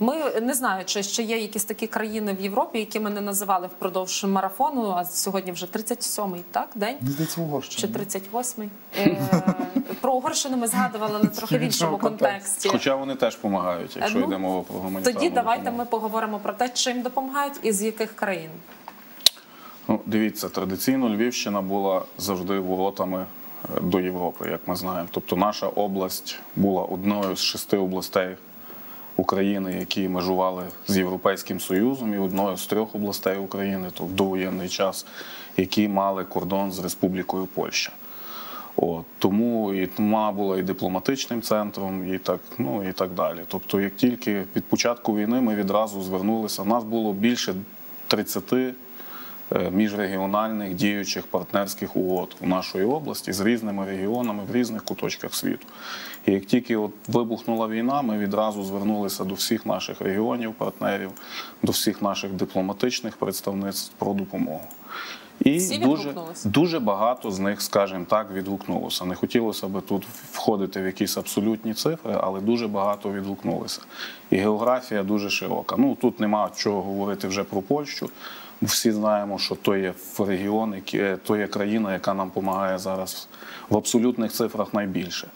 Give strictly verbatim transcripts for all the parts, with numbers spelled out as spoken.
Ми не знаю, чи ще є якісь такі країни в Європі, які ми не називали впродовж марафону, а сьогодні вже тридцять сьомий, так, день? Здається, Угорщина. Чи тридцять восьмий. Про Угорщину ми згадували на трохи іншому контексті. Хоча вони теж допомагають, якщо йде мова про гуманітарну. Тоді давайте ми поговоримо про те, чим допомагають і з яких країн. Ну, дивіться, традиційно Львівщина була завжди воротами до Європи, як ми знаємо. Тобто наша область була одною з шести областей України, які межували з Європейським Союзом, і одною з трьох областей України, то в довоєнний час, які мали кордон з Республікою Польща. От, тому і ТМА була і дипломатичним центром, і так, ну, і так далі. Тобто, як тільки від початку війни ми відразу звернулися, у нас було більше тридцяти міжрегіональних діючих партнерських угод у нашій області з різними регіонами в різних куточках світу. І як тільки от вибухнула війна, ми відразу звернулися до всіх наших регіонів, партнерів, до всіх наших дипломатичних представництв про допомогу. І дуже, дуже багато з них, скажімо так, відгукнулося. Не хотілося б тут входити в якісь абсолютні цифри, але дуже багато відгукнулося. І географія дуже широка. Ну, тут нема чого говорити вже про Польщу. Всі знаємо, що то є регіон, то є країна, яка нам допомагає зараз в абсолютних цифрах найбільше.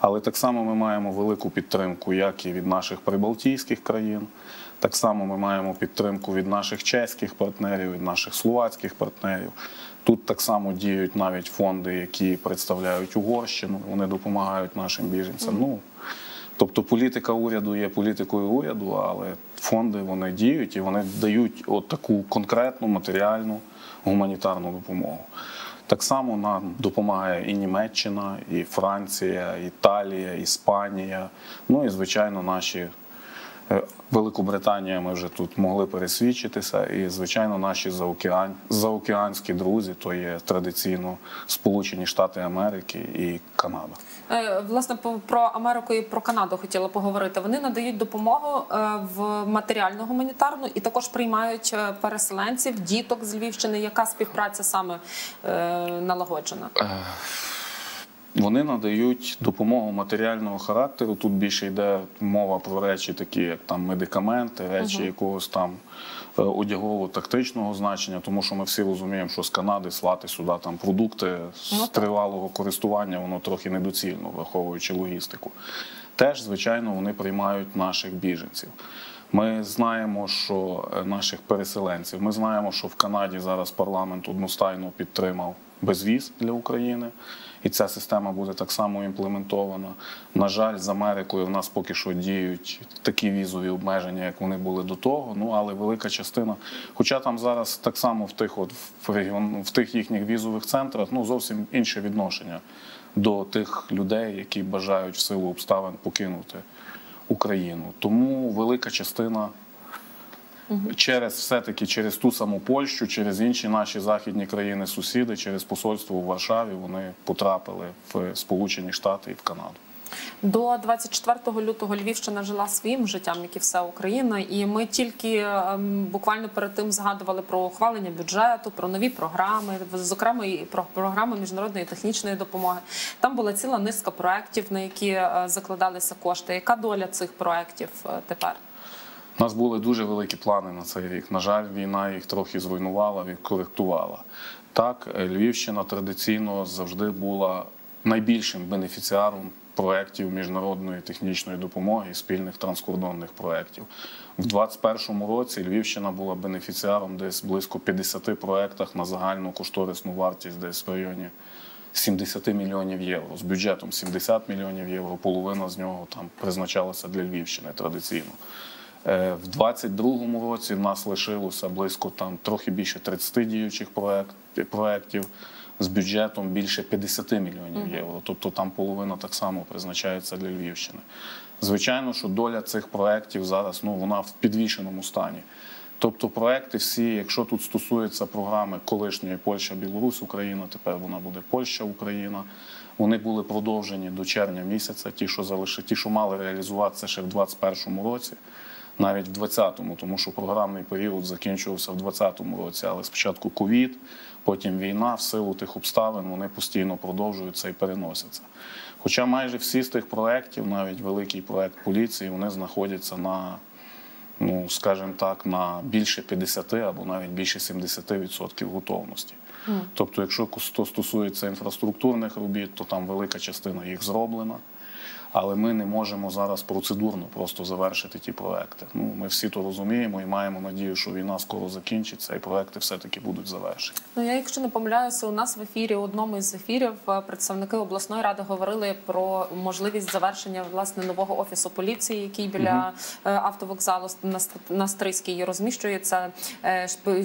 Але так само ми маємо велику підтримку, як і від наших прибалтійських країн, так само ми маємо підтримку від наших чеських партнерів, від наших словацьких партнерів. Тут так само діють навіть фонди, які представляють Угорщину, вони допомагають нашим біженцям. Ну, тобто політика уряду є політикою уряду, але фонди вони діють і вони дають от таку конкретну матеріальну гуманітарну допомогу. Так само нам допомагає і Німеччина, і Франція, Італія, Іспанія, ну і, звичайно, наші Великобританія, ми вже тут могли пересвідчитися, і, звичайно, наші заокеан... заокеанські друзі, то є традиційно Сполучені Штати Америки і Канада. Власне, про Америку і про Канаду хотіла поговорити. Вони надають допомогу в матеріальну гуманітарну і також приймають переселенців, діток з Львівщини. Яка співпраця саме налагоджена? Вони надають допомогу матеріального характеру. Тут більше йде мова про речі такі, як там медикаменти, речі угу. якогось там одягово-тактичного значення, тому що ми всі розуміємо, що з Канади слати сюди там продукти з тривалого користування, воно трохи недоцільно, враховуючи логістику. Теж, звичайно, вони приймають наших біженців. Ми знаємо, що наших переселенців, ми знаємо, що в Канаді зараз парламент одностайно підтримав безвіз для України. І ця система буде так само імплементована. На жаль, з Америкою в нас поки що діють такі візові обмеження, як вони були до того, ну, але велика частина, хоча там зараз так само в тих, от, в регіон, в тих їхніх візових центрах ну, зовсім інше відношення до тих людей, які бажають в силу обставин покинути Україну. Тому велика частина через, все-таки через ту саму Польщу, через інші наші західні країни-сусіди, через посольство у Варшаві вони потрапили в Сполучені Штати і в Канаду. До двадцять четвертого лютого Львівщина жила своїм життям, як і вся Україна, і ми тільки буквально перед тим згадували про ухвалення бюджету, про нові програми, зокрема і про програми міжнародної технічної допомоги. Там була ціла низка проєктів, на які закладалися кошти. Яка доля цих проєктів тепер? У нас були дуже великі плани на цей рік. На жаль, війна їх трохи зруйнувала, відкоректувала. Так, Львівщина традиційно завжди була найбільшим бенефіціаром проєктів міжнародної технічної допомоги і спільних транскордонних проєктів. В двадцять першому році Львівщина була бенефіціаром десь близько п'ятдесяти проєктах на загальну кошторисну вартість десь в районі сімдесят мільйонів євро. З бюджетом сімдесят мільйонів євро, половина з нього там призначалася для Львівщини традиційно. В двадцять другому році в нас лишилося близько там трохи більше тридцяти діючих проєктів з бюджетом більше п'ятдесят мільйонів євро. Тобто там половина так само призначається для Львівщини. Звичайно, що доля цих проєктів зараз, ну, вона в підвішеному стані. Тобто проєкти всі, якщо тут стосується програми колишньої Польща, Білорусь, Україна, тепер вона буде Польща, Україна, вони були продовжені до червня місяця, ті, що залиши, ті, що мали реалізуватися ще в двадцять першому році. Навіть в двадцятому, тому що програмний період закінчувався в двадцятому році, але спочатку ковід, потім війна, в силу тих обставин вони постійно продовжуються і переносяться. Хоча майже всі з тих проєктів, навіть великий проєкт поліції, вони знаходяться на ну, скажімо так, на більше п'ятдесят або навіть більше сімдесят відсотків готовності. Mm. Тобто, якщо стосується інфраструктурних робіт, то там велика частина їх зроблена. Але ми не можемо зараз процедурно просто завершити ті проекти. Ну, ми всі то розуміємо і маємо надію, що війна скоро закінчиться і проекти все-таки будуть завершені. Ну, я, якщо не помиляюся, у нас в ефірі, у одному із ефірів, представники обласної ради говорили про можливість завершення, власне, нового офісу поліції, який біля угу. автовокзалу на Стрийській розміщується,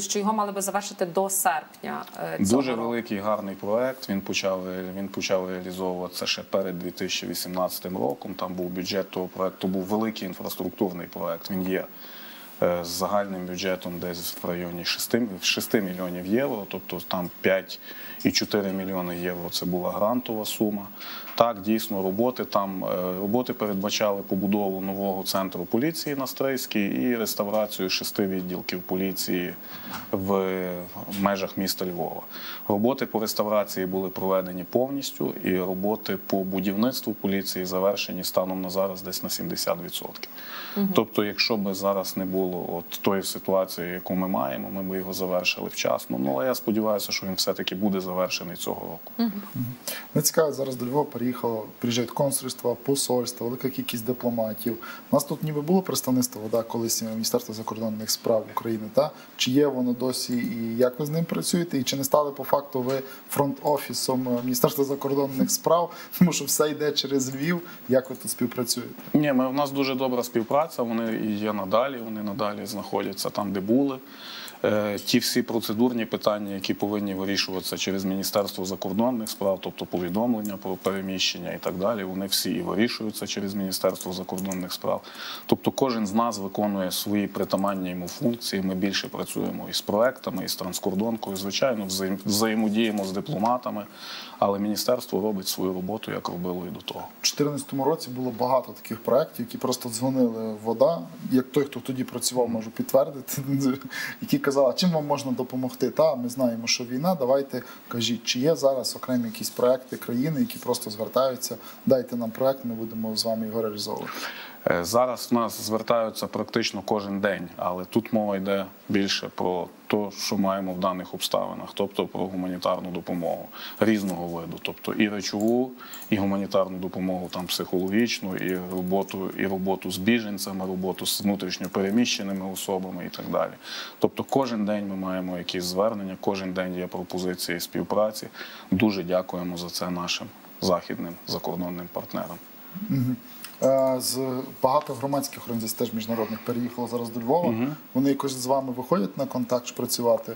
що його мали би завершити до серпня цього Дуже року. Великий, гарний проект. Він почав, він почав реалізовуватися ще перед дві тисячі вісімнадцятим роком. Там був бюджет того проєкту, був великий інфраструктурний проєкт, він є з загальним бюджетом десь в районі шести мільйонів євро, тобто там п'ять цілих чотири мільйони євро – це була грантова сума. Так, дійсно, роботи там, роботи передбачали побудову нового центру поліції на Стрийській і реставрацію шести відділків поліції в межах міста Львова. Роботи по реставрації були проведені повністю, і роботи по будівництву поліції завершені станом на зараз десь на сімдесят відсотків. Угу. Тобто, якщо б зараз не було от тої ситуації, яку ми маємо, ми б його завершили вчасно. Ну, але я сподіваюся, що він все-таки буде завершений цього року. Угу. Мені цікаво, зараз до Львова приїхало, приїжджають консульства, посольства, велика кількість дипломатів. У нас тут ніби було представництво, да, колись Міністерство закордонних справ України, та? Чи є воно досі і як ви з ним працюєте, і чи не стали по факту ви фронт-офісом Міністерства закордонних справ, тому що все йде через Львів, як ви тут співпрацюєте? Ні, ми, у нас дуже добра співпраця, вони і є надалі, вони надалі знаходяться там, де були. Ті всі процедурні питання, які повинні вирішуватися через Міністерство закордонних справ, тобто повідомлення про переміщення і так далі, вони всі і вирішуються через Міністерство закордонних справ. Тобто кожен з нас виконує свої притаманні йому функції, ми більше працюємо із проектами, із транскордонкою, звичайно, взаємодіємо з дипломатами, але Міністерство робить свою роботу, як робило і до того. У дві тисячі чотирнадцятому році було багато таких проєктів, які просто дзвонили вода, як той, хто тоді працював, можу підтвердити, які казала, чим вам можна допомогти? Та, ми знаємо, що війна, давайте кажіть, чи є зараз окремі якісь проекти країни, які просто звертаються, дайте нам проект, ми будемо з вами його реалізовувати. Зараз в нас звертаються практично кожен день, але тут мова йде більше про те, що маємо в даних обставинах, тобто про гуманітарну допомогу різного виду, тобто і речову, і гуманітарну допомогу там психологічну, і роботу, і роботу з біженцями, роботу з внутрішньо переміщеними особами і так далі. Тобто кожен день ми маємо якісь звернення, кожен день є пропозиції співпраці. Дуже дякуємо за це нашим західним закордонним партнерам. З багато громадських організацій, теж міжнародних, переїхало зараз до Львова. Угу. Вони якось з вами виходять на контакт працювати?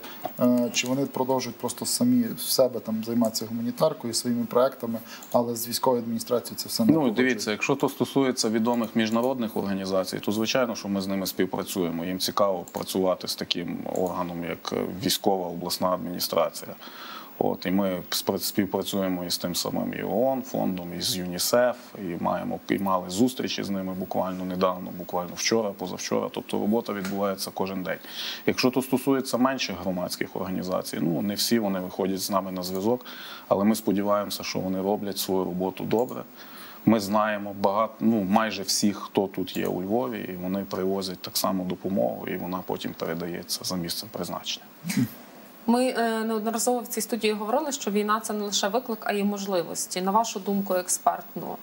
Чи вони продовжують просто самі в себе там займатися гуманітаркою, своїми проектами, але з військовою адміністрацією це все не виходить? Ну, дивіться, якщо то стосується відомих міжнародних організацій, то, звичайно, що ми з ними співпрацюємо. Їм цікаво працювати з таким органом, як військова обласна адміністрація. От, і ми співпрацюємо із тим самим і ООН, фондом, і з Юнісеф, і, маємо, і мали зустрічі з ними буквально недавно, буквально вчора, позавчора. Тобто робота відбувається кожен день. Якщо то стосується менших громадських організацій, ну не всі вони виходять з нами на зв'язок, але ми сподіваємося, що вони роблять свою роботу добре. Ми знаємо багато, ну майже всіх, хто тут є у Львові, і вони привозять так само допомогу, і вона потім передається за місцем призначення. Ми неодноразово в цій студії говорили, що війна – це не лише виклик, а й можливості. На вашу думку, експертну,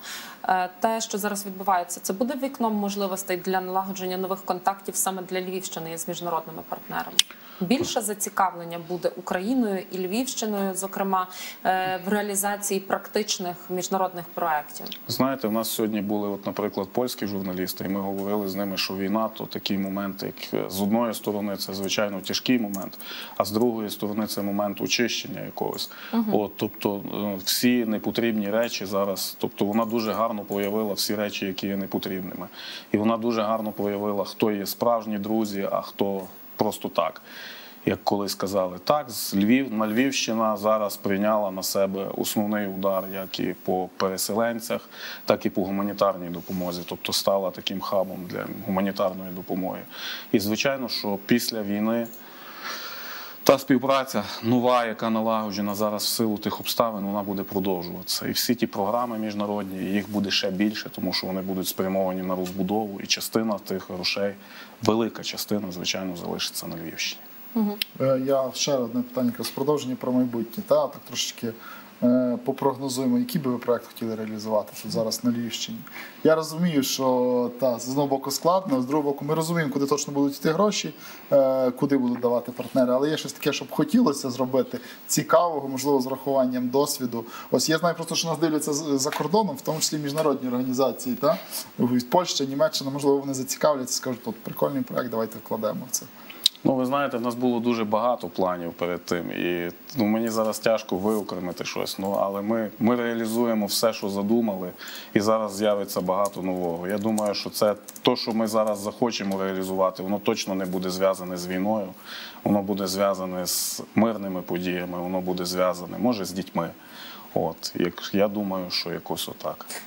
те, що зараз відбувається, це буде вікном можливостей для налагодження нових контактів саме для Львівщини з міжнародними партнерами? Більше зацікавлення буде Україною і Львівщиною, зокрема, в реалізації практичних міжнародних проєктів? Знаєте, в нас сьогодні були, от, наприклад, польські журналісти, і ми говорили з ними, що війна – то такий момент, як з одної сторони це, звичайно, тяжкий момент, а з другої сторони це момент очищення якогось. Угу. От, тобто всі непотрібні речі зараз, тобто вона дуже гарно проявила всі речі, які є непотрібними. І вона дуже гарно проявила, хто є справжні друзі, а хто просто так. Як колись казали, так, з Львів, на Львівщина зараз прийняла на себе основний удар, як і по переселенцях, так і по гуманітарній допомозі, тобто стала таким хабом для гуманітарної допомоги. І звичайно, що після війни Та співпраця нова, яка налагоджена зараз в силу тих обставин, вона буде продовжуватися. І всі ті програми міжнародні, їх буде ще більше, тому що вони будуть спрямовані на розбудову. І частина тих грошей, велика частина, звичайно, залишиться на Львівщині. Угу. Я ще одне питання з продовження про майбутнє. Та, так трошечки попрогнозуємо, які би ви проєкт хотіли реалізувати тут зараз на Львівщині. Я розумію, що та, з одного боку складно, з другого боку ми розуміємо, куди точно будуть йти гроші, куди будуть давати партнери, але є щось таке, щоб хотілося зробити цікавого, можливо, з врахуванням досвіду. Ось я знаю просто, що нас дивляться за кордоном, в тому числі міжнародні організації, та? Польща, Німеччина, можливо, вони зацікавляться, скажуть, от прикольний проєкт, давайте вкладемо в це. Ну, ви знаєте, в нас було дуже багато планів перед тим, і ну, мені зараз тяжко виокремити щось, ну, але ми, ми реалізуємо все, що задумали, і зараз з'явиться багато нового. Я думаю, що це те, що ми зараз захочемо реалізувати, воно точно не буде зв'язане з війною, воно буде зв'язане з мирними подіями, воно буде зв'язане, може, з дітьми. От, як, я думаю, що якось отак.